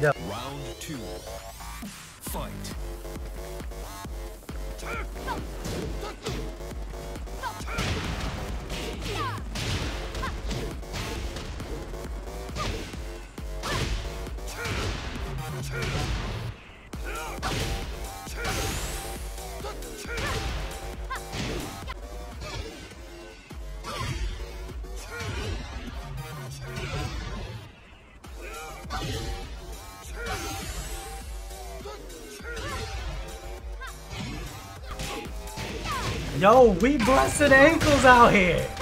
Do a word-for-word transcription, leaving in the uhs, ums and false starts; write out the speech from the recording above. Yeah. Round two. Fight. Yo, we busted ankles out here!